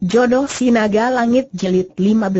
Jodoh si naga langit jilid 15.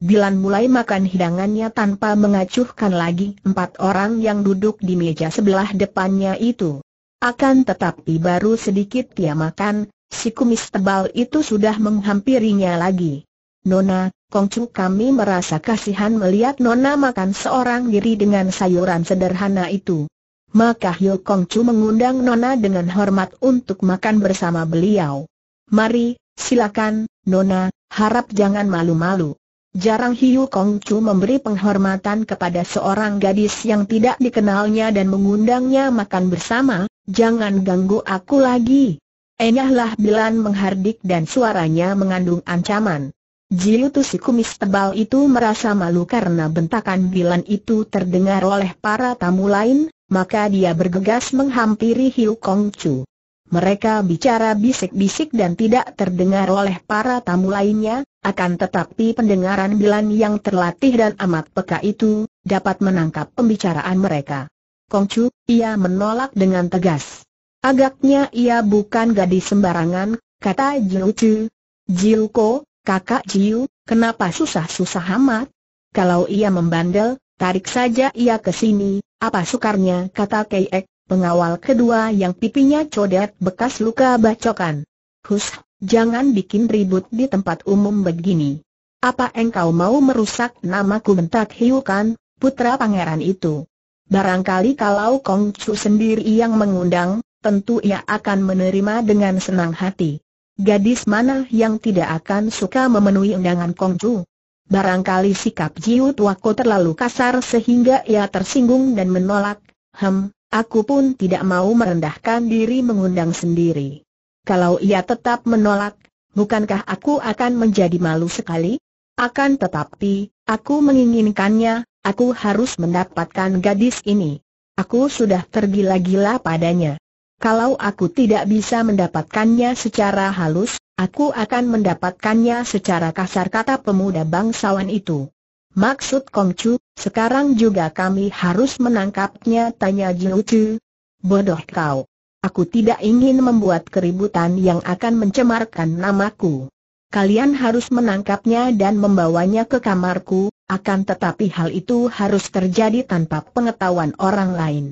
Bilan mulai makan hidangannya tanpa mengacuhkan lagi empat orang yang duduk di meja sebelah depannya itu. Akan tetapi baru sedikit dia makan, si kumis tebal itu sudah menghampirinya lagi. "Nona, Kongcu, kami merasa kasihan melihat Nona makan seorang diri dengan sayuran sederhana itu." Maka Hiu Kongcu mengundang Nona dengan hormat untuk makan bersama beliau. "Mari, silakan, Nona, harap jangan malu-malu." Jarang Hiu Kongcu memberi penghormatan kepada seorang gadis yang tidak dikenalnya dan mengundangnya makan bersama. "Jangan ganggu aku lagi." Enyahlah Bilan menghardik dan suaranya mengandung ancaman. Jiu-Tu si kumis tebal itu merasa malu karena bentakan Bilan itu terdengar oleh para tamu lain, maka dia bergegas menghampiri Hiu Kongcu. Mereka bicara bisik-bisik dan tidak terdengar oleh para tamu lainnya, akan tetapi pendengaran Bilan yang terlatih dan amat peka itu dapat menangkap pembicaraan mereka. "Kongcu," ia menolak dengan tegas. "Agaknya ia bukan gadis sembarangan," kata Jiu-Tu. "Jiu-Ko, kakak Jiu, kenapa susah-susah amat? Kalau ia membandel, tarik saja ia ke sini, apa sukarnya," kata Kei-Ek, pengawal kedua yang pipinya codet bekas luka bacokan. "Hus, jangan bikin ribut di tempat umum begini. Apa engkau mau merusak namaku?" bentak Hiu Kan, putra pangeran itu. "Barangkali kalau Kongcu sendiri yang mengundang, tentu ia akan menerima dengan senang hati. Gadis mana yang tidak akan suka memenuhi undangan Kongcu?" Barangkali sikap Jiu Tuako terlalu kasar sehingga ia tersinggung dan menolak. "Aku pun tidak mau merendahkan diri mengundang sendiri. Kalau ia tetap menolak, bukankah aku akan menjadi malu sekali? Akan tetapi, aku menginginkannya, aku harus mendapatkan gadis ini. Aku sudah tergila-gila padanya. Kalau aku tidak bisa mendapatkannya secara halus, aku akan mendapatkannya secara kasar," kata pemuda bangsawan itu. "Maksud Kongcu, sekarang juga kami harus menangkapnya?" tanya Jiu-Tu. "Bodoh kau. Aku tidak ingin membuat keributan yang akan mencemarkan namaku. Kalian harus menangkapnya dan membawanya ke kamarku, akan tetapi hal itu harus terjadi tanpa pengetahuan orang lain."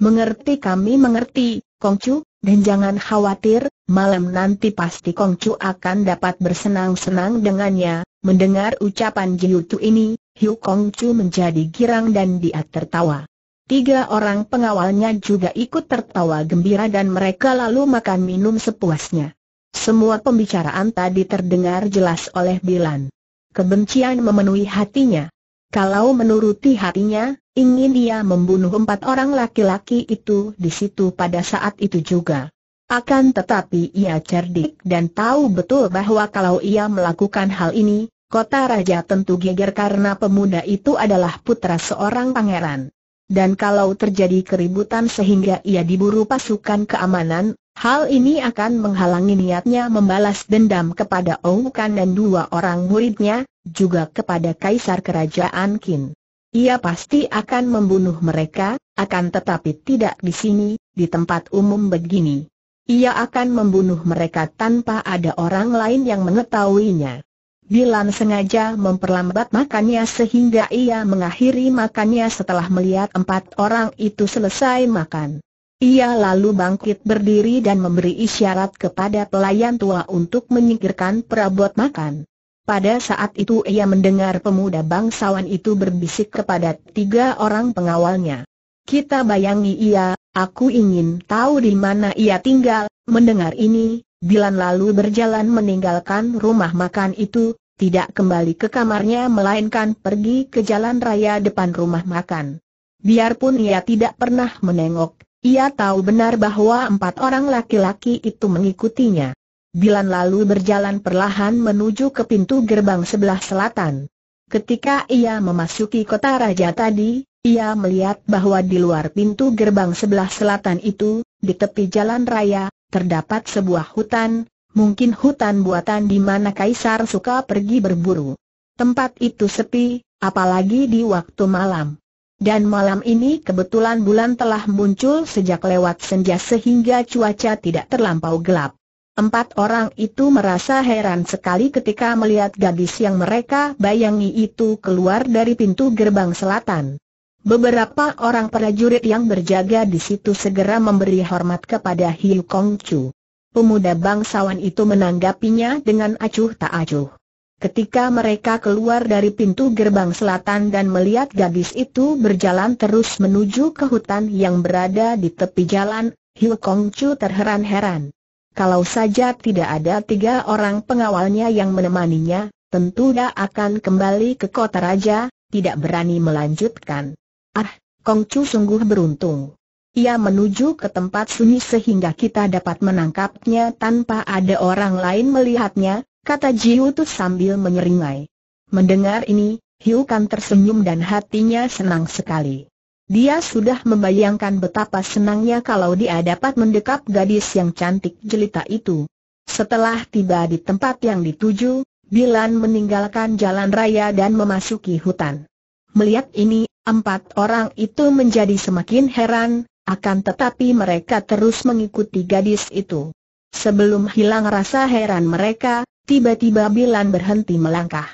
"Mengerti, kami mengerti, Kongcu, dan jangan khawatir, malam nanti pasti Kongcu akan dapat bersenang-senang dengannya." Mendengar ucapan Jiu-Tu ini, Hiu Kongcu menjadi girang dan dia tertawa. Tiga orang pengawalnya juga ikut tertawa gembira dan mereka lalu makan minum sepuasnya. Semua pembicaraan tadi terdengar jelas oleh Bilan. Kebencian memenuhi hatinya. Kalau menuruti hatinya, ingin dia membunuh empat orang laki-laki itu di situ pada saat itu juga. Akan tetapi ia cerdik dan tahu betul bahwa kalau ia melakukan hal ini, kota raja tentu geger karena pemuda itu adalah putra seorang pangeran. Dan kalau terjadi keributan sehingga ia diburu pasukan keamanan, hal ini akan menghalangi niatnya membalas dendam kepada Ouw Kan dan dua orang muridnya, juga kepada kaisar kerajaan Qin. Ia pasti akan membunuh mereka, akan tetapi tidak di sini, di tempat umum begini. Ia akan membunuh mereka tanpa ada orang lain yang mengetahuinya. Bilan sengaja memperlambat makannya sehingga ia mengakhiri makannya setelah melihat empat orang itu selesai makan. Ia lalu bangkit berdiri dan memberi isyarat kepada pelayan tua untuk menyingkirkan perabot makan. Pada saat itu ia mendengar pemuda bangsawan itu berbisik kepada tiga orang pengawalnya. "Kita bayangi ia, aku ingin tahu di mana ia tinggal." Mendengar ini, Bilan lalu berjalan meninggalkan rumah makan itu, tidak kembali ke kamarnya melainkan pergi ke jalan raya depan rumah makan. Biarpun ia tidak pernah menengok, ia tahu benar bahwa empat orang laki-laki itu mengikutinya. Bilan lalu berjalan perlahan menuju ke pintu gerbang sebelah selatan. Ketika ia memasuki kota raja tadi, ia melihat bahwa di luar pintu gerbang sebelah selatan itu, di tepi jalan raya, terdapat sebuah hutan, mungkin hutan buatan di mana kaisar suka pergi berburu. Tempat itu sepi, apalagi di waktu malam. Dan malam ini kebetulan bulan telah muncul sejak lewat senja sehingga cuaca tidak terlampau gelap. Empat orang itu merasa heran sekali ketika melihat gadis yang mereka bayangi itu keluar dari pintu gerbang selatan. Beberapa orang prajurit yang berjaga di situ segera memberi hormat kepada Hiu Kongcu. Pemuda bangsawan itu menanggapinya dengan acuh tak acuh. Ketika mereka keluar dari pintu gerbang selatan dan melihat gadis itu berjalan terus menuju ke hutan yang berada di tepi jalan, Hiu Kongcu terheran-heran. Kalau saja tidak ada tiga orang pengawalnya yang menemaninya, tentu dia akan kembali ke kota raja, tidak berani melanjutkan. Ah, Kongcu sungguh beruntung. Ia menuju ke tempat sunyi sehingga kita dapat menangkapnya tanpa ada orang lain melihatnya, kata Jiu-Tu sambil menyeringai. Mendengar ini, Hiu Kan tersenyum dan hatinya senang sekali. Dia sudah membayangkan betapa senangnya kalau dia dapat mendekap gadis yang cantik jelita itu. Setelah tiba di tempat yang dituju, Bilan meninggalkan jalan raya dan memasuki hutan. Melihat ini, empat orang itu menjadi semakin heran, akan tetapi mereka terus mengikuti gadis itu. Sebelum hilang rasa heran mereka, tiba-tiba Bilan berhenti melangkah.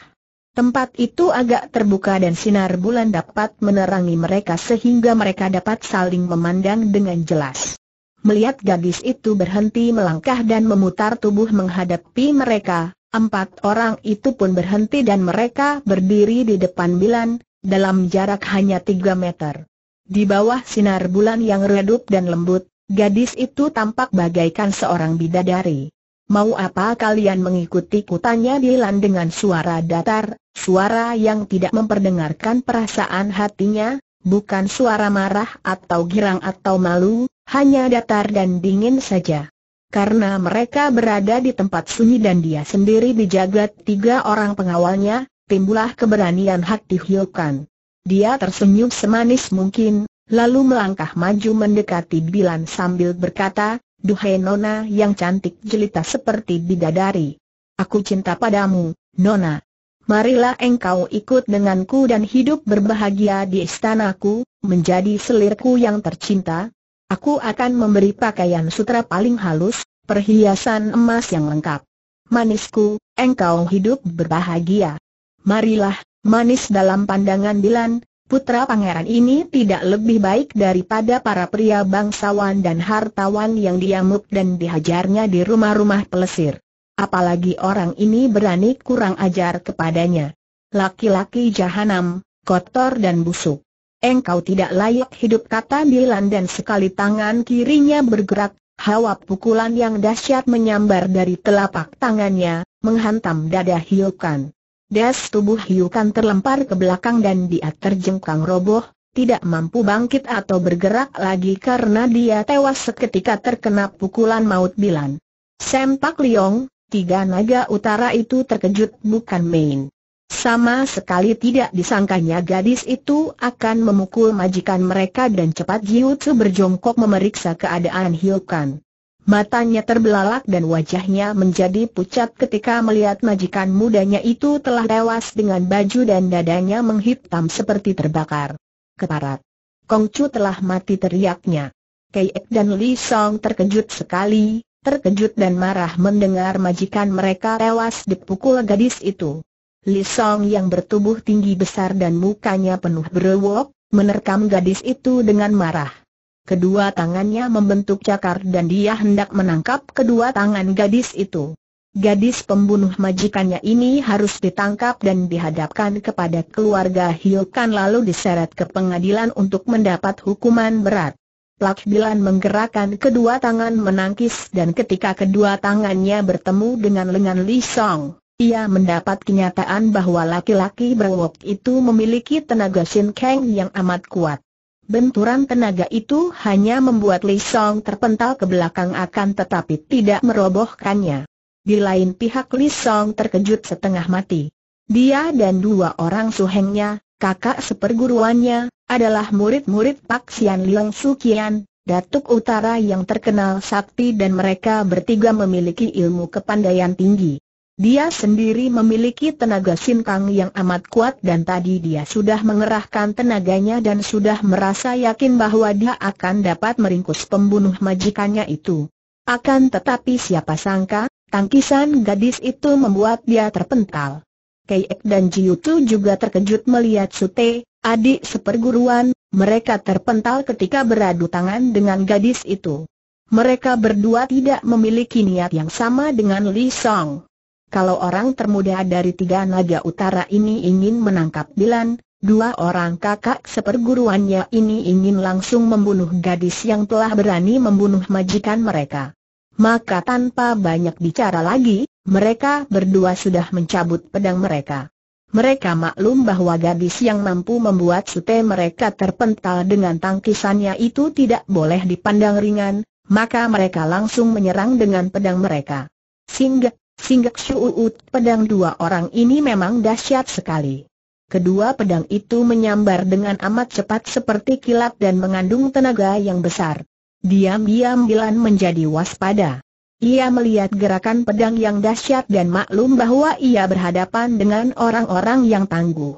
Tempat itu agak terbuka dan sinar bulan dapat menerangi mereka sehingga mereka dapat saling memandang dengan jelas. Melihat gadis itu berhenti melangkah dan memutar tubuh menghadapi mereka, empat orang itu pun berhenti dan mereka berdiri di depan Bilan, dalam jarak hanya 3 meter. Di bawah sinar bulan yang redup dan lembut, gadis itu tampak bagaikan seorang bidadari. Mau apa kalian mengikutiku? Tanya Bilan dengan suara datar, suara yang tidak memperdengarkan perasaan hatinya, bukan suara marah atau girang atau malu, hanya datar dan dingin saja. Karena mereka berada di tempat sunyi dan dia sendiri dijaga 3 orang pengawalnya, timbullah keberanian hati Hiu Kan. Dia tersenyum semanis mungkin, lalu melangkah maju mendekati Bilan sambil berkata, "Duhai Nona yang cantik jelita seperti bidadari, aku cinta padamu, Nona. Marilah engkau ikut denganku dan hidup berbahagia di istanaku, menjadi selirku yang tercinta. Aku akan memberi pakaian sutra paling halus, perhiasan emas yang lengkap. Manisku, engkau hidup berbahagia." Marilah, manis dalam pandangan Bilan. Putra pangeran ini tidak lebih baik daripada para pria bangsawan dan hartawan yang diamuk dan dihajarnya di rumah-rumah pelesir. Apalagi orang ini berani kurang ajar kepadanya. Laki-laki jahanam, kotor dan busuk. Engkau tidak layak hidup, kata Bilan, dan sekali tangan kirinya bergerak, hawa pukulan yang dahsyat menyambar dari telapak tangannya, menghantam dada Hiu Kan. Das, tubuh Hiu Kan terlempar ke belakang dan dia terjengkang roboh, tidak mampu bangkit atau bergerak lagi karena dia tewas seketika terkena pukulan maut Bilan. Sempak Liong, 3 naga utara itu terkejut bukan main. Sama sekali tidak disangkanya gadis itu akan memukul majikan mereka dan cepat Jiu-Tu berjongkok memeriksa keadaan Hiu Kan. Matanya terbelalak dan wajahnya menjadi pucat ketika melihat majikan mudanya itu telah tewas dengan baju dan dadanya menghitam seperti terbakar. "Keparat! Kongcu telah mati!" teriaknya. Kei-Ek dan Li Song terkejut sekali, terkejut dan marah mendengar majikan mereka tewas dipukul gadis itu. Li Song yang bertubuh tinggi besar dan mukanya penuh berwok, menerkam gadis itu dengan marah. Kedua tangannya membentuk cakar dan dia hendak menangkap kedua tangan gadis itu. Gadis pembunuh majikannya ini harus ditangkap dan dihadapkan kepada keluarga Hiu Kan lalu diseret ke pengadilan untuk mendapat hukuman berat. Plak Bilan menggerakkan kedua tangan menangkis dan ketika kedua tangannya bertemu dengan lengan Li Song, ia mendapat kenyataan bahwa laki-laki berwok itu memiliki tenaga Sinkeng yang amat kuat. Benturan tenaga itu hanya membuat Li Song terpental ke belakang akan tetapi tidak merobohkannya. Di lain pihak Li Song terkejut setengah mati. Dia dan 2 orang suhengnya, kakak seperguruannya, adalah murid-murid Pak Sian Lian Su Kian, datuk utara yang terkenal sakti dan mereka bertiga memiliki ilmu kepandaian tinggi. Dia sendiri memiliki tenaga Shin Kang yang amat kuat dan tadi dia sudah mengerahkan tenaganya dan sudah merasa yakin bahwa dia akan dapat meringkus pembunuh majikannya itu. Akan tetapi siapa sangka, tangkisan gadis itu membuat dia terpental. Kei-Ek dan Jiu-Tu juga terkejut melihat Sute, adik seperguruan, mereka terpental ketika beradu tangan dengan gadis itu. Mereka berdua tidak memiliki niat yang sama dengan Li Song. Kalau orang termuda dari tiga naga utara ini ingin menangkap Bilan, dua orang kakak seperguruannya ini ingin langsung membunuh gadis yang telah berani membunuh majikan mereka. Maka tanpa banyak bicara lagi, mereka berdua sudah mencabut pedang mereka. Mereka maklum bahwa gadis yang mampu membuat Sute mereka terpental dengan tangkisannya itu tidak boleh dipandang ringan, maka mereka langsung menyerang dengan pedang mereka. Singgek syuut pedang dua orang ini memang dahsyat sekali. Kedua pedang itu menyambar dengan amat cepat seperti kilat dan mengandung tenaga yang besar. Diam-diam Bilan menjadi waspada. Ia melihat gerakan pedang yang dahsyat dan maklum bahwa ia berhadapan dengan orang-orang yang tangguh.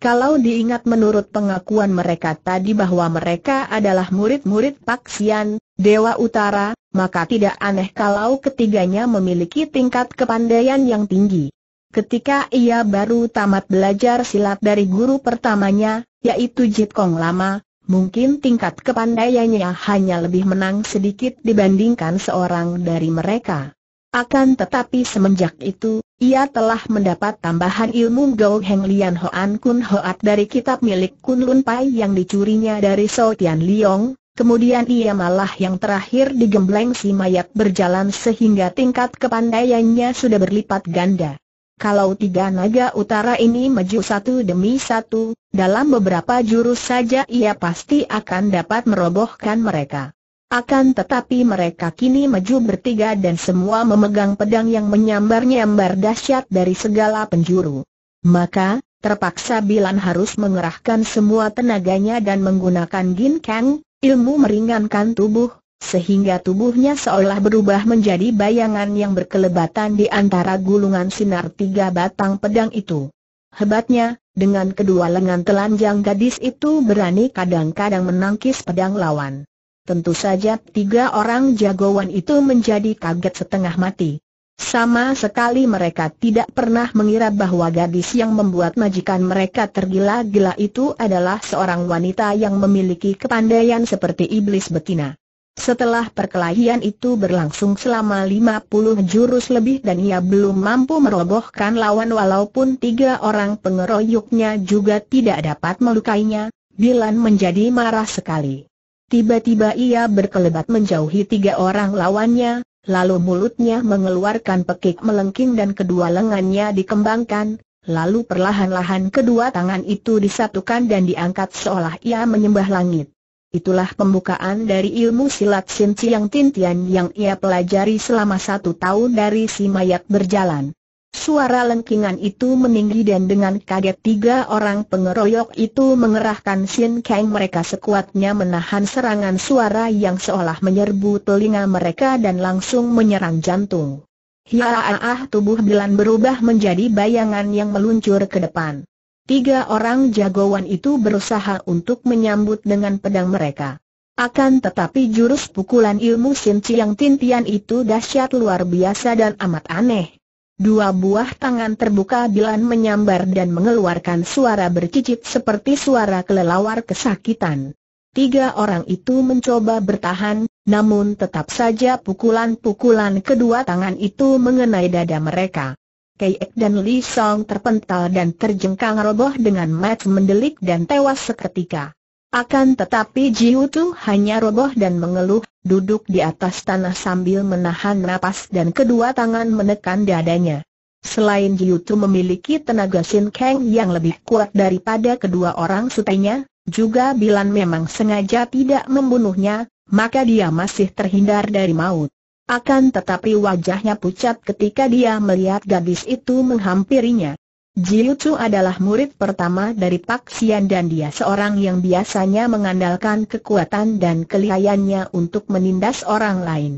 Kalau diingat menurut pengakuan mereka tadi bahwa mereka adalah murid-murid Pak Sian, Dewa Utara, maka tidak aneh kalau ketiganya memiliki tingkat kepandaian yang tinggi. Ketika ia baru tamat belajar silat dari guru pertamanya, yaitu Jip Kong Lama, mungkin tingkat kepandaiannya hanya lebih menang sedikit dibandingkan seorang dari mereka. Akan tetapi semenjak itu, ia telah mendapat tambahan ilmu Go Heng Lian Hoan Kun Hoat dari kitab milik Kun Lun Pai yang dicurinya dari Sotian Liong. Kemudian ia malah yang terakhir digembleng si mayat berjalan sehingga tingkat kepandaiannya sudah berlipat ganda. Kalau tiga naga utara ini maju satu demi satu, dalam beberapa jurus saja ia pasti akan dapat merobohkan mereka. Akan tetapi mereka kini maju bertiga dan semua memegang pedang yang menyambar-nyambar dahsyat dari segala penjuru. Maka, terpaksa Bilan harus mengerahkan semua tenaganya dan menggunakan Gin Kang, ilmu meringankan tubuh, sehingga tubuhnya seolah berubah menjadi bayangan yang berkelebatan di antara gulungan sinar tiga batang pedang itu. Hebatnya, dengan kedua lengan telanjang gadis itu berani kadang-kadang menangkis pedang lawan. Tentu saja tiga orang jagoan itu menjadi kaget setengah mati. Sama sekali mereka tidak pernah mengira bahwa gadis yang membuat majikan mereka tergila-gila itu adalah seorang wanita yang memiliki kepandaian seperti iblis betina. Setelah perkelahian itu berlangsung selama 50 jurus lebih dan ia belum mampu merobohkan lawan walaupun tiga orang pengeroyoknya juga tidak dapat melukainya, Bilan menjadi marah sekali. Tiba-tiba ia berkelebat menjauhi tiga orang lawannya, lalu mulutnya mengeluarkan pekik melengking dan kedua lengannya dikembangkan, lalu perlahan-lahan kedua tangan itu disatukan dan diangkat seolah ia menyembah langit. Itulah pembukaan dari ilmu silat Shin Chiang Tintian yang ia pelajari selama 1 tahun dari si mayat berjalan. Suara lengkingan itu meninggi dan dengan kaget tiga orang pengeroyok itu mengerahkan Sinkeng mereka sekuatnya menahan serangan suara yang seolah menyerbu telinga mereka dan langsung menyerang jantung. Hiaaah, tubuh Bilan berubah menjadi bayangan yang meluncur ke depan. Tiga orang jagoan itu berusaha untuk menyambut dengan pedang mereka. Akan tetapi jurus pukulan ilmu Shin Chiang Tintian itu dahsyat luar biasa dan amat aneh. Dua buah tangan terbuka Bilan menyambar dan mengeluarkan suara bercicit seperti suara kelelawar kesakitan. Tiga orang itu mencoba bertahan, namun tetap saja pukulan-pukulan kedua tangan itu mengenai dada mereka. Kei-Ek dan Li Song terpental dan terjengkang roboh dengan mata mendelik dan tewas seketika. Akan tetapi Jiu-Tu hanya roboh dan mengeluh, duduk di atas tanah sambil menahan napas dan kedua tangan menekan dadanya. Selain Jiu-Tu memiliki tenaga Sinkeng yang lebih kuat daripada kedua orang sutenya, juga Bilan memang sengaja tidak membunuhnya, maka dia masih terhindar dari maut. Akan tetapi wajahnya pucat ketika dia melihat gadis itu menghampirinya. Jiu-Tu adalah murid pertama dari Pak Sian dan dia seorang yang biasanya mengandalkan kekuatan dan kelihayannya untuk menindas orang lain.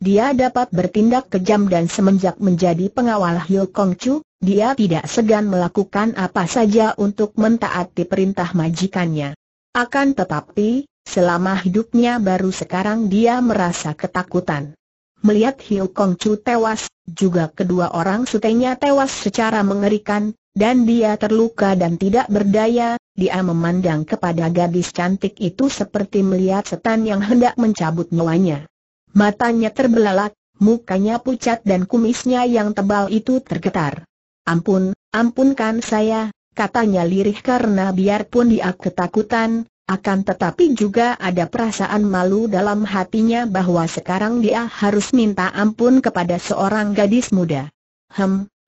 Dia dapat bertindak kejam dan semenjak menjadi pengawal Hiu Kongcu, dia tidak segan melakukan apa saja untuk mentaati perintah majikannya. Akan tetapi, selama hidupnya baru sekarang dia merasa ketakutan. Melihat Hiu Kongcu tewas, juga kedua orang sutenya tewas secara mengerikan, dan dia terluka dan tidak berdaya. Dia memandang kepada gadis cantik itu seperti melihat setan yang hendak mencabut nyawanya. Matanya terbelalak, mukanya pucat dan kumisnya yang tebal itu tergetar. "Ampun, ampunkan saya," katanya lirih karena biarpun dia ketakutan, akan tetapi juga ada perasaan malu dalam hatinya bahwa sekarang dia harus minta ampun kepada seorang gadis muda.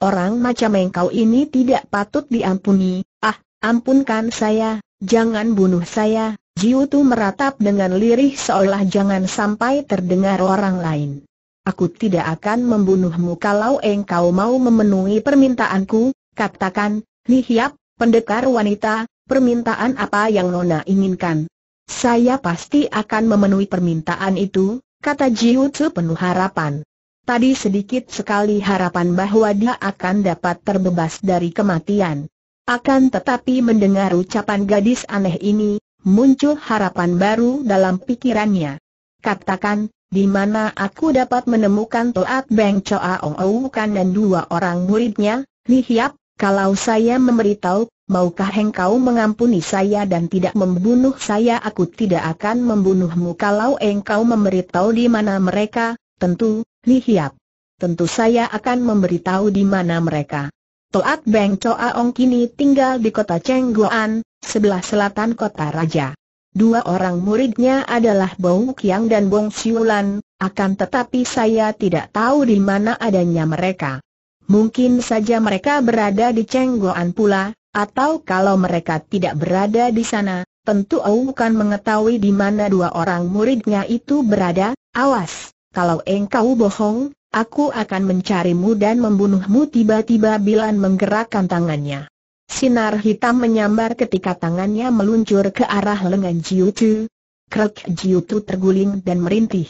Orang macam engkau ini tidak patut diampuni. Ah, ampunkan saya, jangan bunuh saya." Jiu-Tu meratap dengan lirih seolah jangan sampai terdengar orang lain. "Aku tidak akan membunuhmu kalau engkau mau memenuhi permintaanku. Katakan, Lihiap, pendekar wanita, permintaan apa yang Nona inginkan?" "Saya pasti akan memenuhi permintaan itu," kata Jiu-Tu penuh harapan. Tadi sedikit sekali harapan bahwa dia akan dapat terbebas dari kematian. Akan tetapi mendengar ucapan gadis aneh ini, muncul harapan baru dalam pikirannya. "Katakan, di mana aku dapat menemukan Toat Beng Coa Ong Ouw Kan dan dua orang muridnya? Lihiap, kalau saya memberitahu, maukah engkau mengampuni saya dan tidak membunuh saya?" "Aku tidak akan membunuhmu kalau engkau memberitahu di mana mereka." "Tentu, Lihiap. Tentu saya akan memberitahu di mana mereka." Toat Beng Coa Ong kini tinggal di kota Cenggoan, sebelah selatan kota raja. Dua orang muridnya adalah Bong Kiyang dan Bong Siulan, akan tetapi saya tidak tahu di mana adanya mereka. Mungkin saja mereka berada di Cenggoan pula, atau kalau mereka tidak berada di sana, tentu Ouw Kan mengetahui di mana dua orang muridnya itu berada. "Awas, kalau engkau bohong, aku akan mencarimu dan membunuhmu." Tiba-tiba Bilan menggerakkan tangannya. Sinar hitam menyambar ketika tangannya meluncur ke arah lengan Jiu-Tu. Krek, Jiu-Tu terguling dan merintih.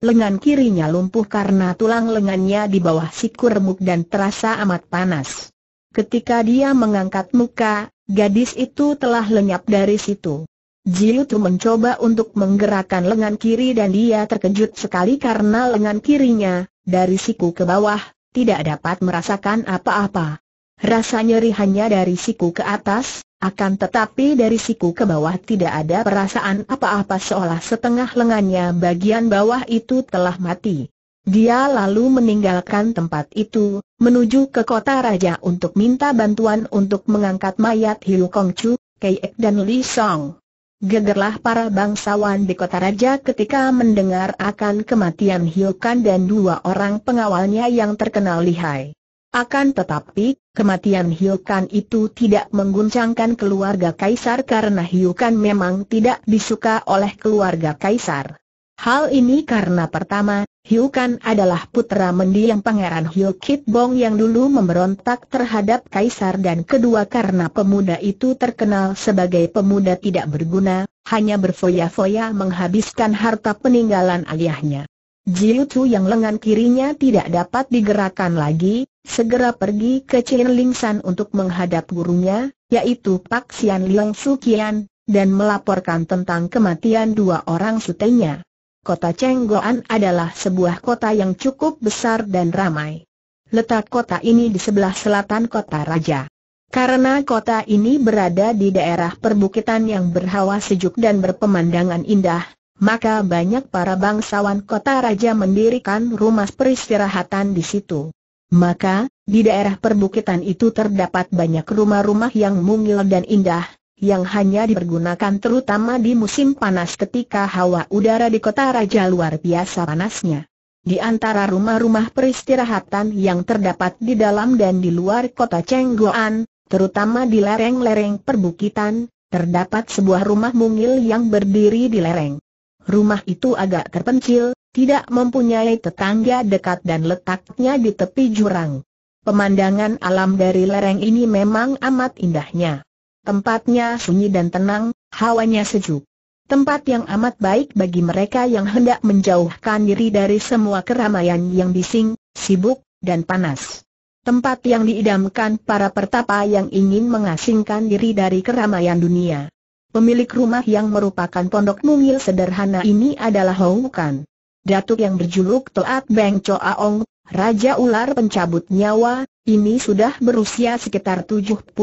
Lengan kirinya lumpuh karena tulang lengannya di bawah siku remuk dan terasa amat panas. Ketika dia mengangkat muka, gadis itu telah lenyap dari situ. Jiu-Tu mencoba untuk menggerakkan lengan kiri dan dia terkejut sekali karena lengan kirinya, dari siku ke bawah, tidak dapat merasakan apa-apa. Rasa nyeri hanya dari siku ke atas, akan tetapi dari siku ke bawah tidak ada perasaan apa-apa, seolah setengah lengannya bagian bawah itu telah mati. Dia lalu meninggalkan tempat itu, menuju ke kota raja untuk minta bantuan untuk mengangkat mayat Hiu Kongcu, Kei-Ek dan Li Song. Gegerlah para bangsawan di kota raja ketika mendengar akan kematian Hiu Kan dan dua orang pengawalnya yang terkenal lihai. Akan tetapi, kematian Hiu Kan itu tidak mengguncangkan keluarga kaisar karena Hiu Kan memang tidak disuka oleh keluarga kaisar. Hal ini karena pertama, Hiu Kan adalah putra mendiang Pangeran Hiu Kit Bong yang dulu memberontak terhadap kaisar, dan kedua karena pemuda itu terkenal sebagai pemuda tidak berguna, hanya berfoya-foya menghabiskan harta peninggalan ayahnya. Jiu-Tu yang lengan kirinya tidak dapat digerakkan lagi, segera pergi ke Chin Lingsan untuk menghadap gurunya, yaitu Pak Sian Lian Su Kian, dan melaporkan tentang kematian dua orang sutenya. Kota Cenggoan adalah sebuah kota yang cukup besar dan ramai. Letak kota ini di sebelah selatan kota raja. Karena kota ini berada di daerah perbukitan yang berhawa sejuk dan berpemandangan indah, maka banyak para bangsawan kota raja mendirikan rumah peristirahatan di situ. Maka, di daerah perbukitan itu terdapat banyak rumah-rumah yang mungil dan indah, yang hanya dipergunakan terutama di musim panas ketika hawa udara di kota raja luar biasa panasnya. Di antara rumah-rumah peristirahatan yang terdapat di dalam dan di luar kota Cenggoan, terutama di lereng-lereng perbukitan, terdapat sebuah rumah mungil yang berdiri di lereng. Rumah itu agak terpencil, tidak mempunyai tetangga dekat dan letaknya di tepi jurang. Pemandangan alam dari lereng ini memang amat indahnya. Tempatnya sunyi dan tenang, hawanya sejuk. Tempat yang amat baik bagi mereka yang hendak menjauhkan diri dari semua keramaian yang bising, sibuk, dan panas. Tempat yang diidamkan para pertapa yang ingin mengasingkan diri dari keramaian dunia. Pemilik rumah yang merupakan pondok mungil sederhana ini adalah Ouw Kan. datuk yang berjuluk Toat Beng Coa Ong, Raja Ular Pencabut Nyawa, ini sudah berusia sekitar 75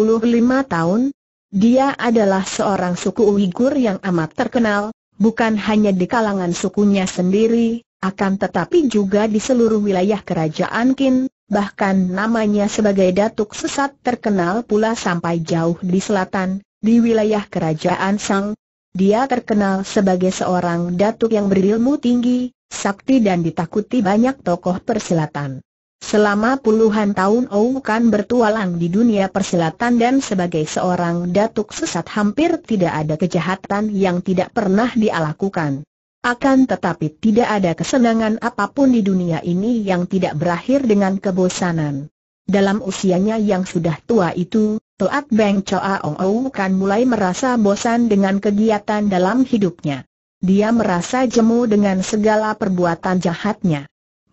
tahun. Dia adalah seorang suku Uighur yang amat terkenal, bukan hanya di kalangan sukunya sendiri, akan tetapi juga di seluruh wilayah Kerajaan Qin. Bahkan namanya sebagai datuk sesat terkenal pula sampai jauh di selatan, di wilayah Kerajaan Sang. Dia terkenal sebagai seorang datuk yang berilmu tinggi, sakti dan ditakuti banyak tokoh persilatan. Selama puluhan tahun Ouw Kan bertualang di dunia persilatan dan sebagai seorang datuk sesat hampir tidak ada kejahatan yang tidak pernah dia lakukan. Akan tetapi tidak ada kesenangan apapun di dunia ini yang tidak berakhir dengan kebosanan. Dalam usianya yang sudah tua itu, Toat Beng Coa Ong Ouw Kan mulai merasa bosan dengan kegiatan dalam hidupnya. Dia merasa jemu dengan segala perbuatan jahatnya.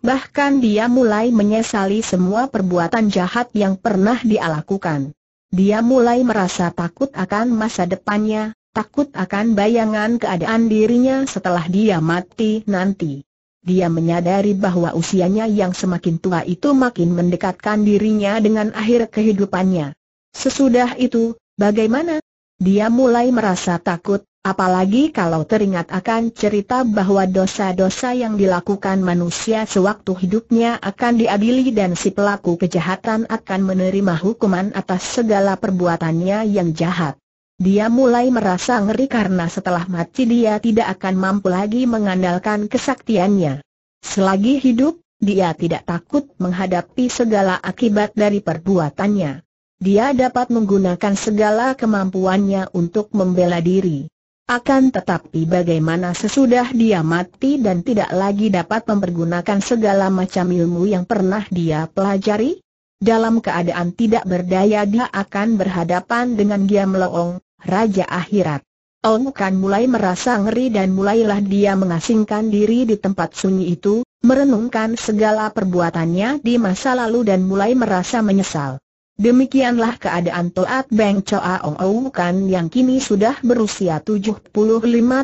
Bahkan dia mulai menyesali semua perbuatan jahat yang pernah dia lakukan. Dia mulai merasa takut akan masa depannya, takut akan bayangan keadaan dirinya setelah dia mati nanti. Dia menyadari bahwa usianya yang semakin tua itu makin mendekatkan dirinya dengan akhir kehidupannya. Sesudah itu, bagaimana? Dia mulai merasa takut, apalagi kalau teringat akan cerita bahwa dosa-dosa yang dilakukan manusia sewaktu hidupnya akan diadili dan si pelaku kejahatan akan menerima hukuman atas segala perbuatannya yang jahat. Dia mulai merasa ngeri karena setelah mati dia tidak akan mampu lagi mengandalkan kesaktiannya. Selagi hidup, dia tidak takut menghadapi segala akibat dari perbuatannya. Dia dapat menggunakan segala kemampuannya untuk membela diri. Akan tetapi bagaimana sesudah dia mati dan tidak lagi dapat mempergunakan segala macam ilmu yang pernah dia pelajari? Dalam keadaan tidak berdaya dia akan berhadapan dengan Giam Loong, Raja Akhirat. Ouw Kan mulai merasa ngeri dan mulailah dia mengasingkan diri di tempat sunyi itu, merenungkan segala perbuatannya di masa lalu dan mulai merasa menyesal. Demikianlah keadaan Toat Beng Coa Ong Ouw Kan yang kini sudah berusia 75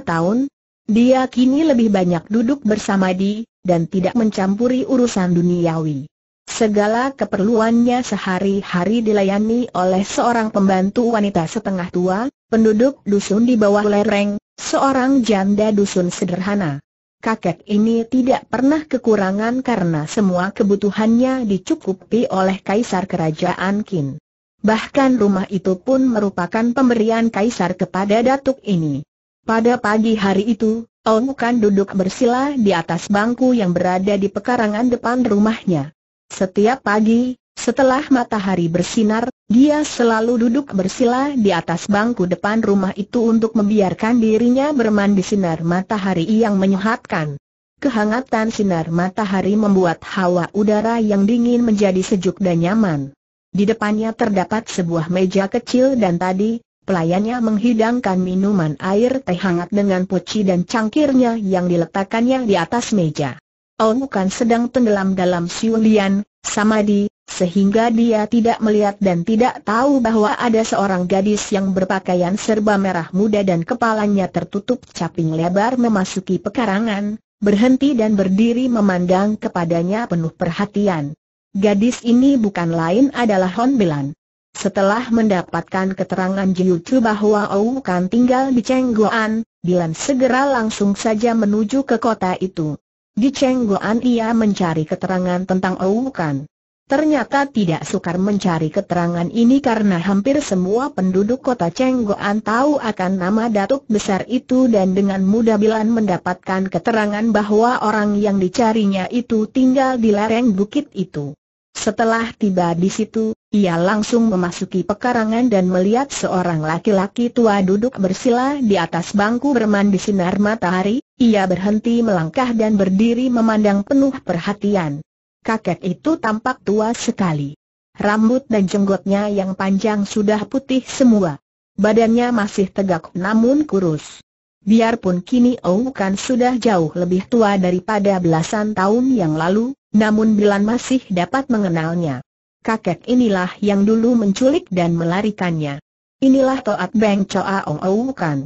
tahun. Dia kini lebih banyak duduk bersamadi, dan tidak mencampuri urusan duniawi. Segala keperluannya sehari-hari dilayani oleh seorang pembantu wanita setengah tua, penduduk dusun di bawah lereng, seorang janda dusun sederhana. Kakek ini tidak pernah kekurangan karena semua kebutuhannya dicukupi oleh kaisar kerajaan Qin. Bahkan rumah itu pun merupakan pemberian kaisar kepada datuk ini. Pada pagi hari itu, Ouw Kan duduk bersila di atas bangku yang berada di pekarangan depan rumahnya. Setiap pagi, setelah matahari bersinar, dia selalu duduk bersila di atas bangku depan rumah itu untuk membiarkan dirinya bermandi sinar matahari yang menyehatkan. Kehangatan sinar matahari membuat hawa udara yang dingin menjadi sejuk dan nyaman. Di depannya terdapat sebuah meja kecil dan tadi, pelayannya menghidangkan minuman air teh hangat dengan poci dan cangkirnya yang diletakkannya di atas meja. Ouw Kan sedang tenggelam dalam siulian, samadhi, sehingga dia tidak melihat dan tidak tahu bahwa ada seorang gadis yang berpakaian serba merah muda dan kepalanya tertutup caping lebar memasuki pekarangan, berhenti dan berdiri memandang kepadanya penuh perhatian. Gadis ini bukan lain adalah Han Bilan. Setelah mendapatkan keterangan Jiu-Tu bahwa Ouw Kan tinggal di Cenggoan, Bilan segera langsung saja menuju ke kota itu. Di Cenggoan ia mencari keterangan tentang Ouw Kan. Ternyata tidak sukar mencari keterangan ini karena hampir semua penduduk kota Cenggoan tahu akan nama datuk besar itu dan dengan mudah Bilan mendapatkan keterangan bahwa orang yang dicarinya itu tinggal di lereng bukit itu. Setelah tiba di situ, ia langsung memasuki pekarangan dan melihat seorang laki-laki tua duduk bersila di atas bangku bermandi sinar matahari. Ia berhenti melangkah dan berdiri memandang penuh perhatian. Kakek itu tampak tua sekali. Rambut dan jenggotnya yang panjang sudah putih semua. Badannya masih tegak namun kurus. Biarpun kini Ouw Kan sudah jauh lebih tua daripada belasan tahun yang lalu, namun Bilan masih dapat mengenalnya. Kakek inilah yang dulu menculik dan melarikannya. Inilah Toat Beng Coa Ong Ouw Kan.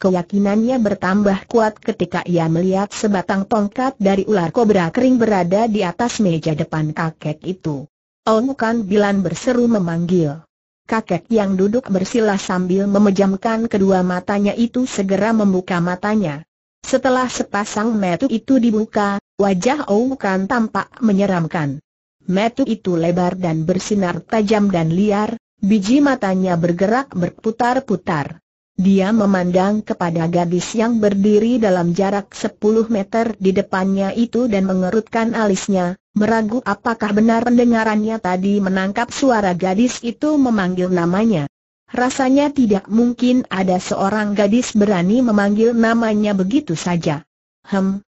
Keyakinannya bertambah kuat ketika ia melihat sebatang tongkat dari ular kobra kering berada di atas meja depan kakek itu. Ouw Kan Bilan berseru memanggil. Kakek yang duduk bersila sambil memejamkan kedua matanya itu segera membuka matanya. Setelah sepasang mata itu dibuka, wajah Ouw Kan tampak menyeramkan. Mata itu lebar dan bersinar tajam dan liar, biji matanya bergerak berputar-putar. Dia memandang kepada gadis yang berdiri dalam jarak 10 meter di depannya itu dan mengerutkan alisnya, meragu apakah benar pendengarannya tadi menangkap suara gadis itu memanggil namanya. Rasanya tidak mungkin ada seorang gadis berani memanggil namanya begitu saja.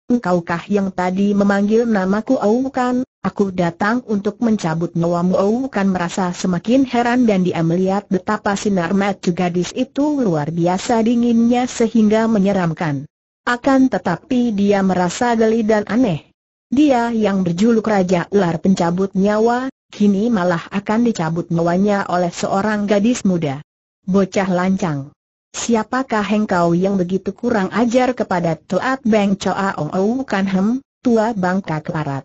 Engkaukah yang tadi memanggil namaku? Ouw Kan, aku datang untuk mencabut nyawamu. Ouw Kan merasa semakin heran dan dia melihat betapa sinar mata gadis itu luar biasa dinginnya sehingga menyeramkan. Akan tetapi dia merasa geli dan aneh. Dia yang berjuluk Raja Ular Pencabut Nyawa, kini malah akan dicabut nyawanya oleh seorang gadis muda. Bocah lancang. Siapakah engkau yang begitu kurang ajar kepada Toat Beng Coa Ong? Ouw Kan tua bangka kelarat.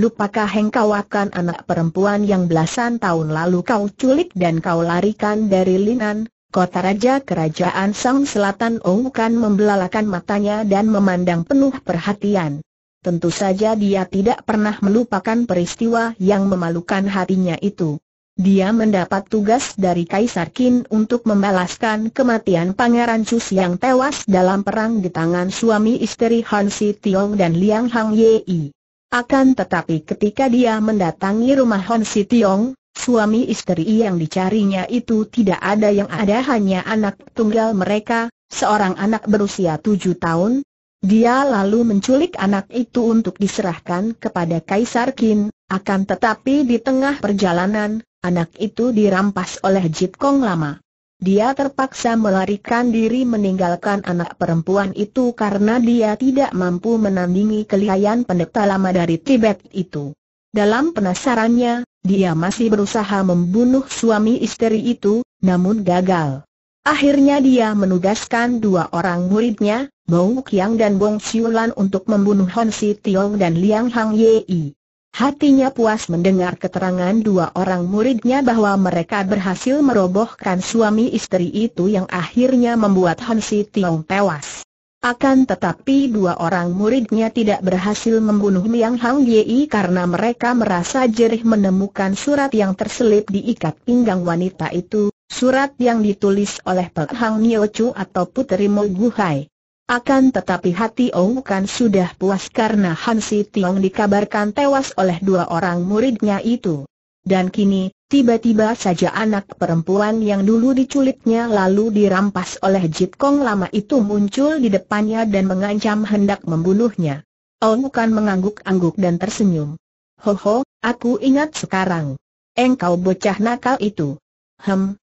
Lupakah engkau akan anak perempuan yang belasan tahun lalu kau culik dan kau larikan dari Linan, kota raja kerajaan Sung Selatan? Ouw Kan membelalakan matanya dan memandang penuh perhatian. Tentu saja dia tidak pernah melupakan peristiwa yang memalukan hatinya itu. Dia mendapat tugas dari Kaisar Qin untuk membalaskan kematian Pangeran Cus yang tewas dalam perang di tangan suami istri Han Si Tiong dan Liang Hong Yi. Akan tetapi ketika dia mendatangi rumah Han Si Tiong, suami istri yang dicarinya itu tidak ada yang ada, hanya anak tunggal mereka, seorang anak berusia 7 tahun. Dia lalu menculik anak itu untuk diserahkan kepada Kaisar Qin. Akan tetapi di tengah perjalanan, anak itu dirampas oleh Jip Kong Lama. Dia terpaksa melarikan diri meninggalkan anak perempuan itu karena dia tidak mampu menandingi kelihayan pendeta lama dari Tibet itu. Dalam penasarannya, dia masih berusaha membunuh suami istri itu, namun gagal. Akhirnya dia menugaskan 2 orang muridnya, Bong Kiyang dan Bong Siulan, untuk membunuh Han Si Tiong dan Liang Hong Yi. Hatinya puas mendengar keterangan 2 orang muridnya bahwa mereka berhasil merobohkan suami istri itu yang akhirnya membuat Han Si Tiong tewas. Akan tetapi 2 orang muridnya tidak berhasil membunuh Liang Hong Yi karena mereka merasa jerih menemukan surat yang terselip di ikat pinggang wanita itu. Surat yang ditulis oleh Pehang Nyo Chu atau Putri Moguhai. Akan tetapi hati Ouw Kan sudah puas karena Han Si Tiong dikabarkan tewas oleh 2 orang muridnya itu. Dan kini, tiba-tiba saja anak perempuan yang dulu diculiknya lalu dirampas oleh Jip Kong Lama itu muncul di depannya dan mengancam hendak membunuhnya. Ouw Kan mengangguk-angguk dan tersenyum. Hoho, aku ingat sekarang. Engkau bocah nakal itu.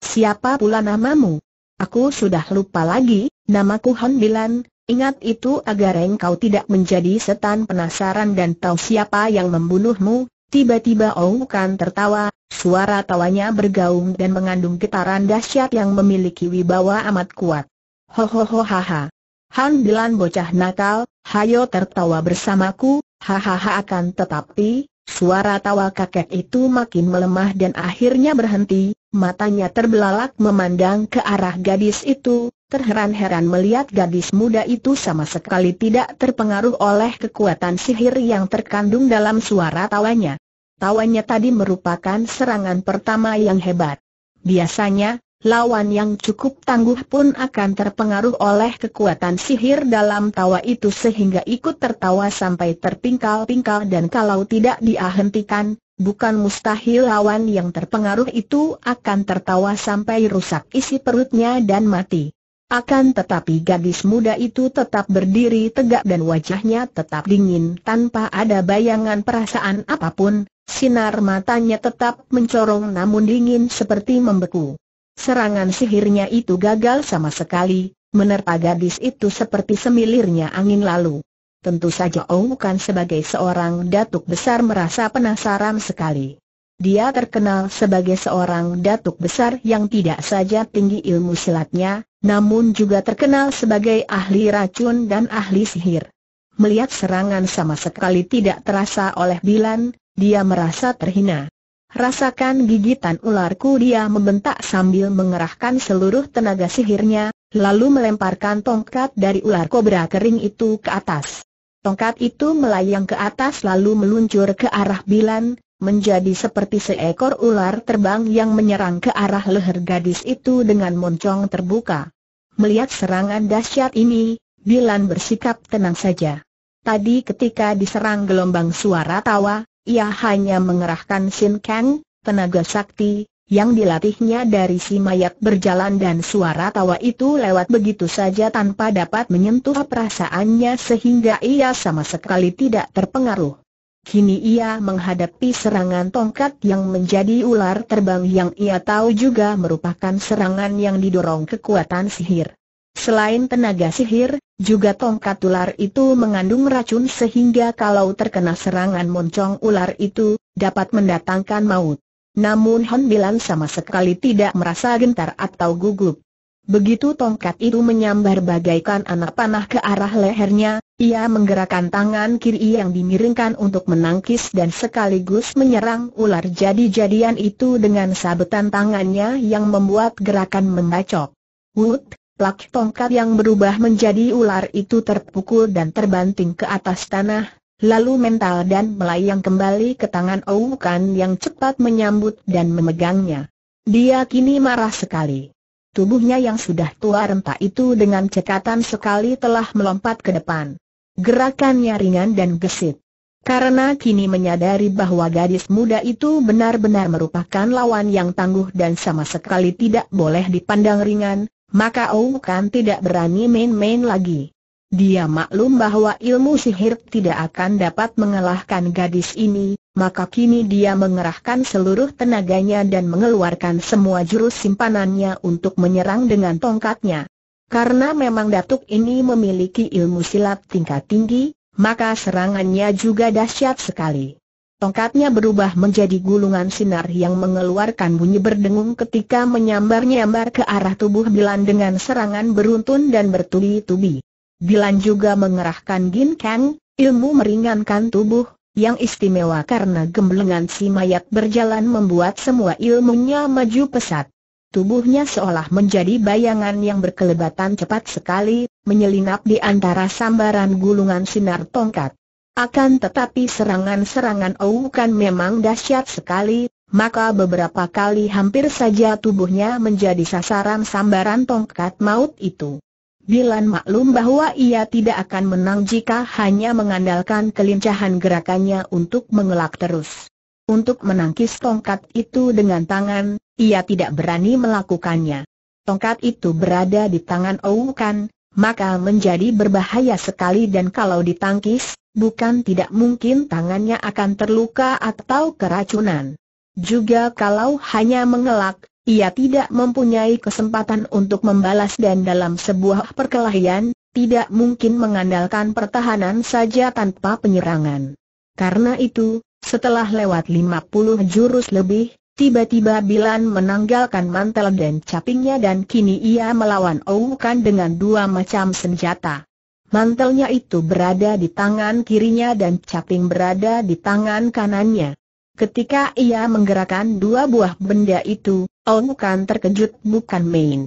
Siapa pula namamu? Aku sudah lupa lagi, namaku Han Bilan. Ingat itu agar engkau tidak menjadi setan penasaran dan tahu siapa yang membunuhmu. Tiba-tiba Ouw Kan tertawa, suara tawanya bergaung dan mengandung getaran dahsyat yang memiliki wibawa amat kuat. Hohohohaha. Han Bilan bocah nakal, hayo tertawa bersamaku, hahaha. Akan tetapi, suara tawa kakek itu makin melemah dan akhirnya berhenti. Matanya terbelalak memandang ke arah gadis itu, terheran-heran melihat gadis muda itu sama sekali tidak terpengaruh oleh kekuatan sihir yang terkandung dalam suara tawanya. Tawanya tadi merupakan serangan pertama yang hebat. Biasanya, lawan yang cukup tangguh pun akan terpengaruh oleh kekuatan sihir dalam tawa itu sehingga ikut tertawa sampai terpingkal-pingkal, dan kalau tidak dia hentikan, bukan mustahil lawan yang terpengaruh itu akan tertawa sampai rusak isi perutnya dan mati. Akan tetapi gadis muda itu tetap berdiri tegak dan wajahnya tetap dingin tanpa ada bayangan perasaan apapun, sinar matanya tetap mencorong namun dingin seperti membeku. Serangan sihirnya itu gagal sama sekali, menerpa gadis itu seperti semilirnya angin lalu. Tentu saja Ouw Kan sebagai seorang datuk besar merasa penasaran sekali. Dia terkenal sebagai seorang datuk besar yang tidak saja tinggi ilmu silatnya, namun juga terkenal sebagai ahli racun dan ahli sihir. Melihat serangan sama sekali tidak terasa oleh Bilan, dia merasa terhina. "Rasakan gigitan ularku," dia membentak sambil mengerahkan seluruh tenaga sihirnya, lalu melemparkan tongkat dari ular kobra kering itu ke atas. Tongkat itu melayang ke atas lalu meluncur ke arah Bilan, menjadi seperti seekor ular terbang yang menyerang ke arah leher gadis itu dengan moncong terbuka. Melihat serangan dahsyat ini, Bilan bersikap tenang saja. Tadi ketika diserang gelombang suara tawa, ia hanya mengerahkan Sinkeng, tenaga sakti, yang dilatihnya dari si mayat berjalan, dan suara tawa itu lewat begitu saja tanpa dapat menyentuh perasaannya sehingga ia sama sekali tidak terpengaruh. Kini ia menghadapi serangan tongkat yang menjadi ular terbang yang ia tahu juga merupakan serangan yang didorong kekuatan sihir. Selain tenaga sihir, juga tongkat ular itu mengandung racun sehingga kalau terkena serangan moncong ular itu, dapat mendatangkan maut. Namun Han Bilan sama sekali tidak merasa gentar atau gugup. Begitu tongkat itu menyambar bagaikan anak panah ke arah lehernya, ia menggerakkan tangan kiri yang dimiringkan untuk menangkis dan sekaligus menyerang ular jadi-jadian itu dengan sabetan tangannya yang membuat gerakan membacok. Wut! Plak! Tongkat yang berubah menjadi ular itu terpukul dan terbanting ke atas tanah, lalu mental dan melayang kembali ke tangan Ouw Kan yang cepat menyambut dan memegangnya. Dia kini marah sekali. Tubuhnya yang sudah tua renta itu dengan cekatan sekali telah melompat ke depan. Gerakannya ringan dan gesit. Karena kini menyadari bahwa gadis muda itu benar-benar merupakan lawan yang tangguh dan sama sekali tidak boleh dipandang ringan, maka Ouw Kan tidak berani main-main lagi. Dia maklum bahwa ilmu sihir tidak akan dapat mengalahkan gadis ini, maka kini dia mengerahkan seluruh tenaganya dan mengeluarkan semua jurus simpanannya untuk menyerang dengan tongkatnya. Karena memang datuk ini memiliki ilmu silat tingkat tinggi, maka serangannya juga dahsyat sekali. Tongkatnya berubah menjadi gulungan sinar yang mengeluarkan bunyi berdengung ketika menyambar-nyambar ke arah tubuh Bilan dengan serangan beruntun dan bertubi-tubi. Bilan juga mengerahkan Gin Kang, ilmu meringankan tubuh, yang istimewa karena gemblengan si mayat berjalan membuat semua ilmunya maju pesat. Tubuhnya seolah menjadi bayangan yang berkelebatan cepat sekali, menyelinap di antara sambaran gulungan sinar tongkat. Akan tetapi serangan-serangan Ouw Kan memang dahsyat sekali, maka beberapa kali hampir saja tubuhnya menjadi sasaran sambaran tongkat maut itu. Bilan maklum bahwa ia tidak akan menang jika hanya mengandalkan kelincahan gerakannya untuk mengelak terus. Untuk menangkis tongkat itu dengan tangan, ia tidak berani melakukannya. Tongkat itu berada di tangan Ouw Kan, maka menjadi berbahaya sekali dan kalau ditangkis, bukan tidak mungkin tangannya akan terluka atau keracunan. Juga kalau hanya mengelak, ia tidak mempunyai kesempatan untuk membalas dan dalam sebuah perkelahian, tidak mungkin mengandalkan pertahanan saja tanpa penyerangan. Karena itu, setelah lewat 50 jurus lebih, tiba-tiba Bilan menanggalkan mantel dan capingnya dan kini ia melawan Ouw Kan dengan dua macam senjata. Mantelnya itu berada di tangan kirinya dan caping berada di tangan kanannya. Ketika ia menggerakkan dua buah benda itu, Ouw Kan terkejut bukan main.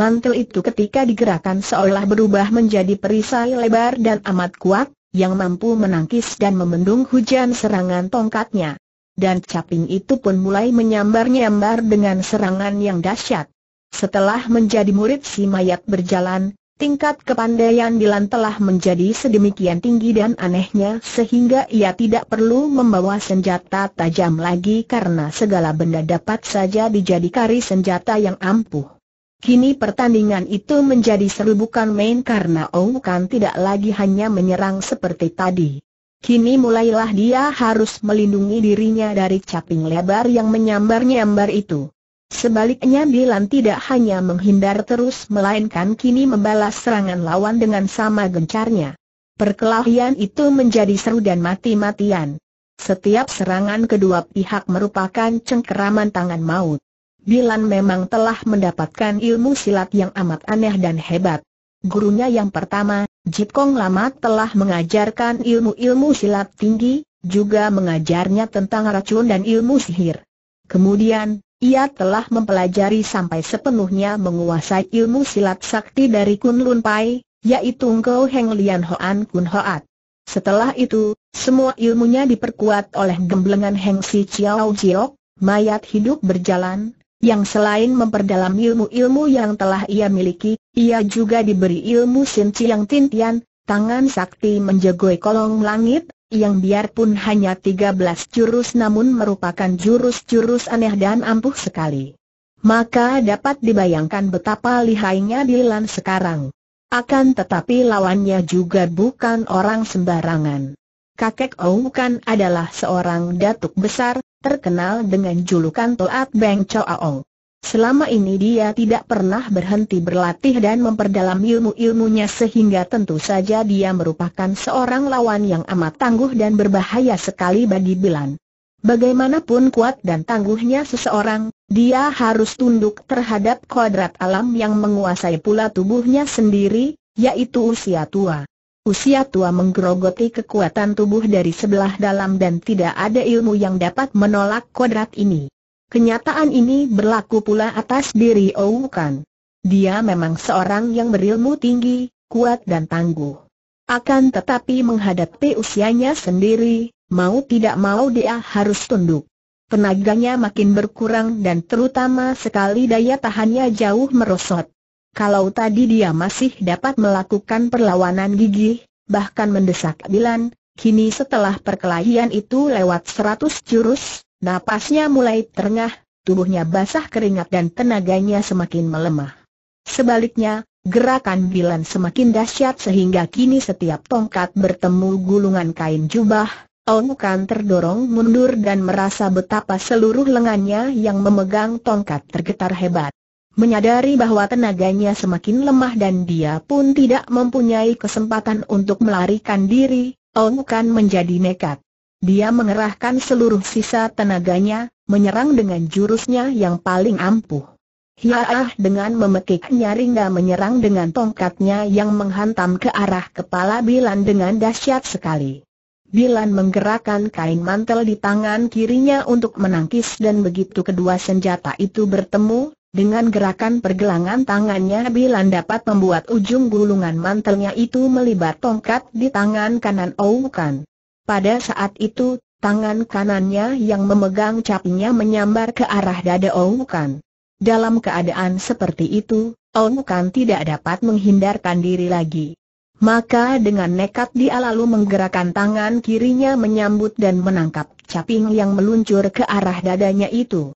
Mantel itu ketika digerakkan seolah berubah menjadi perisai lebar dan amat kuat, yang mampu menangkis dan membendung hujan serangan tongkatnya. Dan caping itu pun mulai menyambar-nyambar dengan serangan yang dahsyat. Setelah menjadi murid si mayat berjalan, tingkat kepandaian Bilan telah menjadi sedemikian tinggi dan anehnya sehingga ia tidak perlu membawa senjata tajam lagi karena segala benda dapat saja dijadikan senjata yang ampuh. Kini pertandingan itu menjadi seru bukan main karena Ouw Kan tidak lagi hanya menyerang seperti tadi. Kini mulailah dia harus melindungi dirinya dari caping lebar yang menyambar-nyambar itu. Sebaliknya Bilan tidak hanya menghindar terus melainkan kini membalas serangan lawan dengan sama gencarnya. Perkelahian itu menjadi seru dan mati-matian. Setiap serangan kedua pihak merupakan cengkeraman tangan maut. Bilan memang telah mendapatkan ilmu silat yang amat aneh dan hebat. Gurunya yang pertama, Jip Kong Lama, telah mengajarkan ilmu-ilmu silat tinggi, juga mengajarnya tentang racun dan ilmu sihir. Kemudian, ia telah mempelajari sampai sepenuhnya menguasai ilmu silat sakti dari Kun Lun Pai, yaitu Go Heng Lian Hoan Kun Hoat. Setelah itu, semua ilmunya diperkuat oleh gemblengan Heng Si Ciao Jio, mayat hidup berjalan, yang selain memperdalam ilmu-ilmu yang telah ia miliki, ia juga diberi ilmu Shin Chiang Tintian, tangan sakti menjegoi kolong langit, yang biarpun hanya 13 jurus namun merupakan jurus-jurus aneh dan ampuh sekali. Maka dapat dibayangkan betapa lihainya Bilan sekarang. Akan tetapi lawannya juga bukan orang sembarangan. Kakek Ouw Kan adalah seorang datuk besar, terkenal dengan julukan Toat Beng Coa Ong. Selama ini dia tidak pernah berhenti berlatih dan memperdalam ilmu-ilmunya sehingga tentu saja dia merupakan seorang lawan yang amat tangguh dan berbahaya sekali bagi Bilan. Bagaimanapun kuat dan tangguhnya seseorang, dia harus tunduk terhadap kodrat alam yang menguasai pula tubuhnya sendiri, yaitu usia tua. Usia tua menggerogoti kekuatan tubuh dari sebelah dalam dan tidak ada ilmu yang dapat menolak kodrat ini. Kenyataan ini berlaku pula atas diri Ouw Kan. Dia memang seorang yang berilmu tinggi, kuat dan tangguh. Akan tetapi menghadapi usianya sendiri, mau tidak mau dia harus tunduk. Tenaganya makin berkurang dan terutama sekali daya tahannya jauh merosot. Kalau tadi dia masih dapat melakukan perlawanan gigih, bahkan mendesak Bilan, kini setelah perkelahian itu lewat 100 jurus, napasnya mulai terengah, tubuhnya basah keringat dan tenaganya semakin melemah. Sebaliknya, gerakan Bilan semakin dahsyat sehingga kini setiap tongkat bertemu gulungan kain jubah, Ouw Kan terdorong mundur dan merasa betapa seluruh lengannya yang memegang tongkat tergetar hebat. Menyadari bahwa tenaganya semakin lemah dan dia pun tidak mempunyai kesempatan untuk melarikan diri, Ouw Kan menjadi nekat. Dia mengerahkan seluruh sisa tenaganya, menyerang dengan jurusnya yang paling ampuh. Hiaah, dengan memekik nyaringnya menyerang dengan tongkatnya yang menghantam ke arah kepala Bilan dengan dahsyat sekali. Bilan menggerakkan kain mantel di tangan kirinya untuk menangkis dan begitu kedua senjata itu bertemu, dengan gerakan pergelangan tangannya Bilan dapat membuat ujung gulungan mantelnya itu melibat tongkat di tangan kanan Ouw Kan. Pada saat itu, tangan kanannya yang memegang capinya menyambar ke arah dada Ouw Kan. Dalam keadaan seperti itu, Ouw Kan tidak dapat menghindarkan diri lagi. Maka dengan nekat dia lalu menggerakkan tangan kirinya menyambut dan menangkap caping yang meluncur ke arah dadanya itu.